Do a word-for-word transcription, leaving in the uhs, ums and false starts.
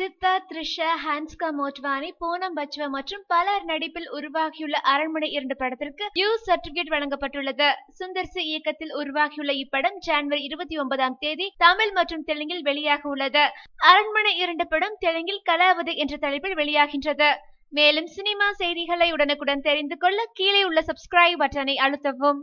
சித்தா, த்ரிஷா, ஹான்ஸ்கா மோட்வானி, பூனம் பச்வா மற்றும் பலர் நடிப்பில் உருவாகியுள்ள அரண்மனை இரண்டு படத்திற்கு யூ சர்டிபிகேட் வழங்கப்பட்டுள்ளது. சுந்தர் சி இயக்கத்தில் உருவாகியுள்ள இப்படம் ஜனவரி இருபத்தி ஒன்பதாம் தேதி தமிழ் மற்றும் தெலுங்கில் வெளியாக உள்ளது. அரண்மனை இரண்டு படம் தெலுங்கில் கலாவதி என்ற தலைப்பில் வெளியாகின்றது. மேலும் சினிமா செய்திகளை உடனுக்குடன் தெரிந்து கொள்ள கீழே உள்ள சப்ஸ்கிரைப் பட்டனை அழுத்தவும்.